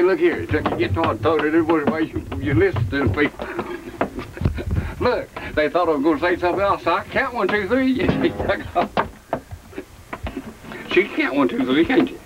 Say, look here, you get on thought it was the way you listen to the people. Look, they thought I was going to say something else. So I count 1, 2, 3. She count 1, 2, 3, can't you?